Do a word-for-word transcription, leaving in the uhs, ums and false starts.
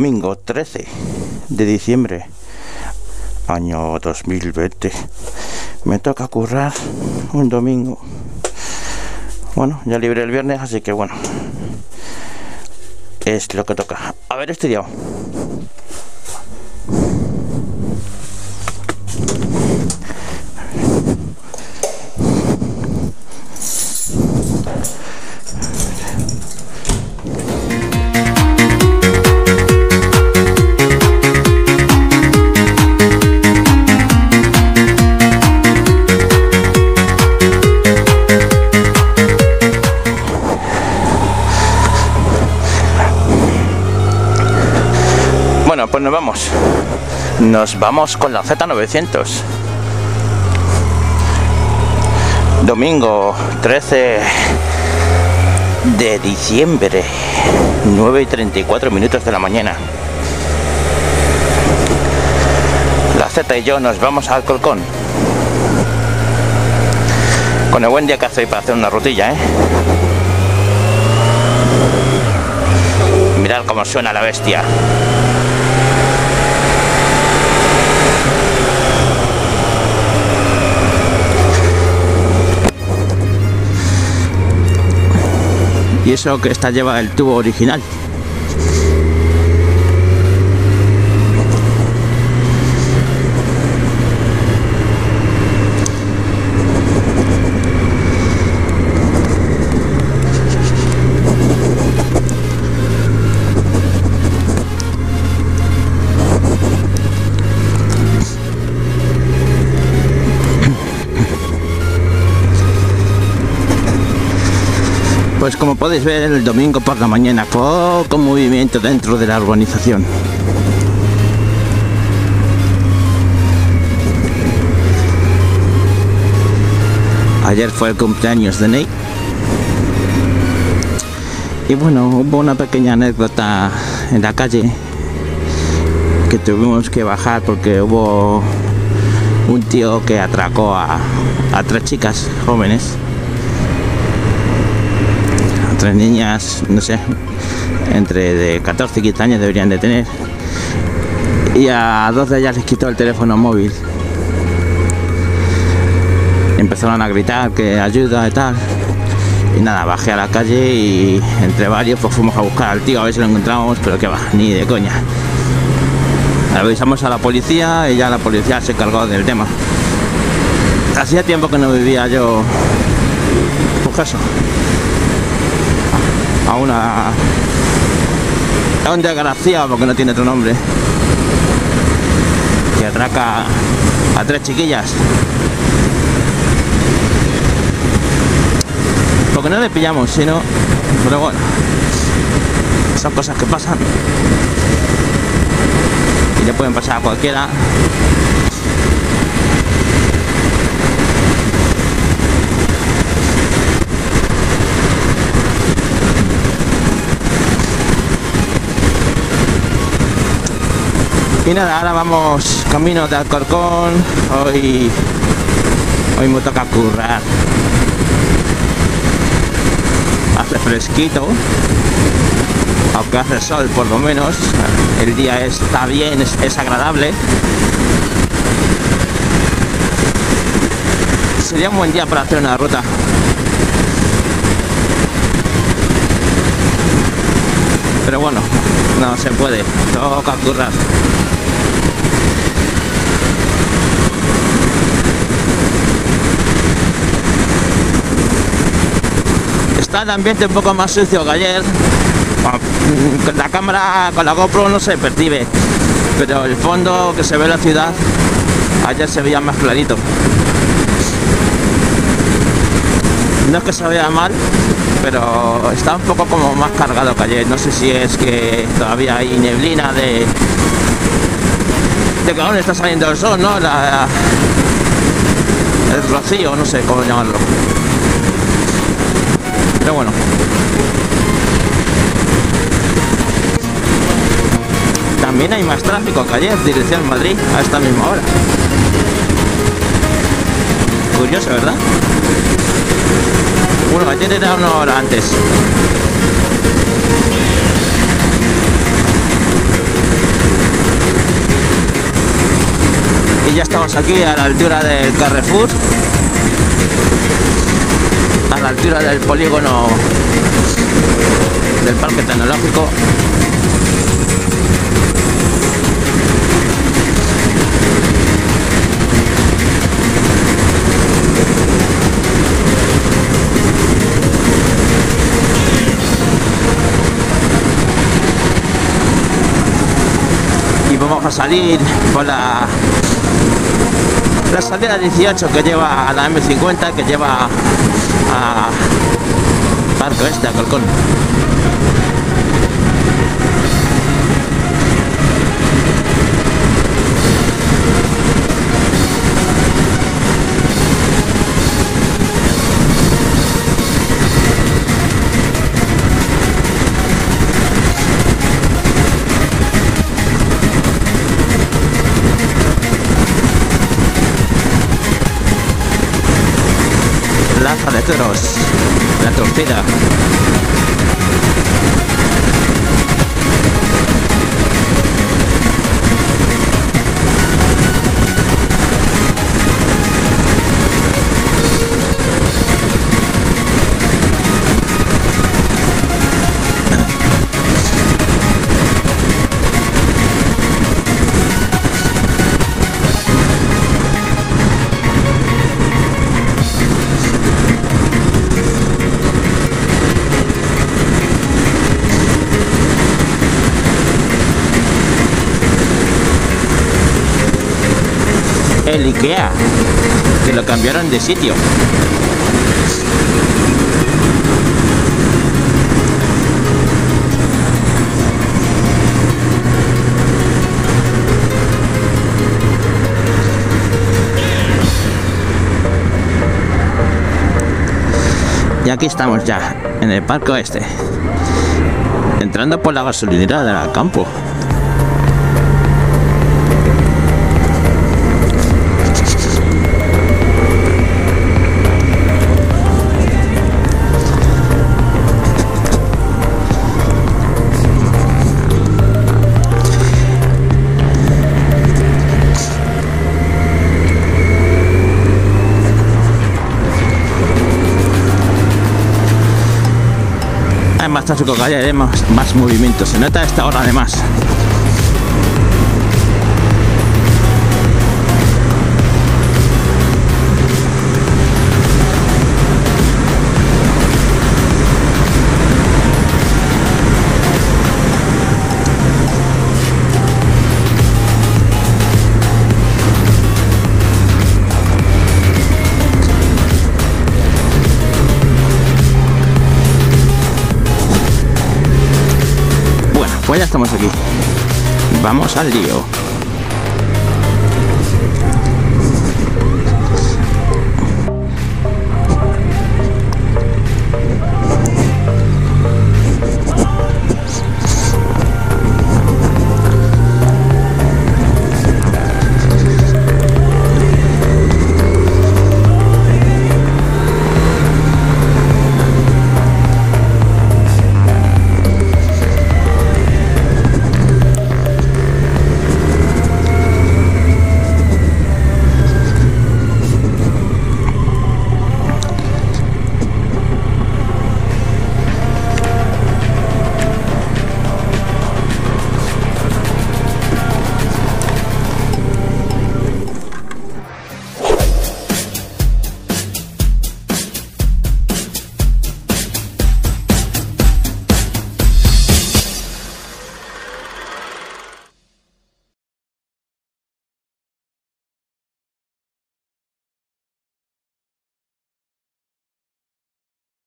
domingo trece de diciembre, año dos mil veinte. Me toca currar un domingo. Bueno, ya libre el viernes, así que bueno, es lo que toca. Haber estudiado. Pues nos vamos, nos vamos con la Z novecientos. Domingo trece de diciembre, nueve y treinta y cuatro minutos de la mañana. La Z y yo nos vamos a Alcorcón. Con el buen día que hace para hacer una rutilla, ¿eh? Mirad cómo suena la bestia. Y eso que esta lleva el tubo original. Pues como podéis ver, el domingo por la mañana poco movimiento dentro de la urbanización. Ayer fue el cumpleaños de Ney. Y bueno, hubo una pequeña anécdota en la calle que tuvimos que bajar porque hubo un tío que atracó a, a tres chicas jóvenes. Tres niñas, no sé, entre de catorce y quince años deberían de tener, y a dos de ellas les quitó el teléfono móvil. Empezaron a gritar que ayuda y tal, y nada, bajé a la calle y entre varios pues fuimos a buscar al tío a ver si lo encontrábamos, pero que va, ni de coña. Avisamos a la policía y ya la policía se encargó del tema. Hacía tiempo que no vivía yo pues eso, a una, a un desgraciado, porque no tiene otro nombre, que atraca a tres chiquillas. Porque no le pillamos, sino, pero bueno, son cosas que pasan y le pueden pasar a cualquiera. Y nada, ahora vamos camino de Alcorcón. Hoy, hoy me toca currar. Hace fresquito, aunque hace sol por lo menos. El día está bien, es, es agradable. Sería un buen día para hacer una ruta. Pero bueno, no se puede, toca currar. Está el ambiente un poco más sucio que ayer. Con la cámara, con la GoPro no se percibe, pero el fondo que se ve en la ciudad, ayer se veía más clarito. No es que se vea mal, pero está un poco como más cargado que ayer. No sé si es que todavía hay neblina de... de que aún está saliendo el sol, ¿no? La... el rocío, no sé cómo llamarlo. Pero bueno. También hay más tráfico que ayer, dirección Madrid, a esta misma hora. Curioso, ¿verdad? Bueno, ayer era una hora antes. y ya estamos aquí a la altura del Carrefour, a la altura del polígono del Parque Tecnológico. Vamos a salir por la, la salida dieciocho que lleva a la eme cincuenta, que lleva a Parque Oeste, a Alcorcón. Plaza de toros, la torcida. El IKEA, que lo cambiaron de sitio. Y aquí estamos ya, en el Parque Oeste, entrando por la gasolinera del campo. Más tráfico que haya, más, más movimiento. Se nota a esta hora además. Pues ya estamos aquí. Vamos al lío.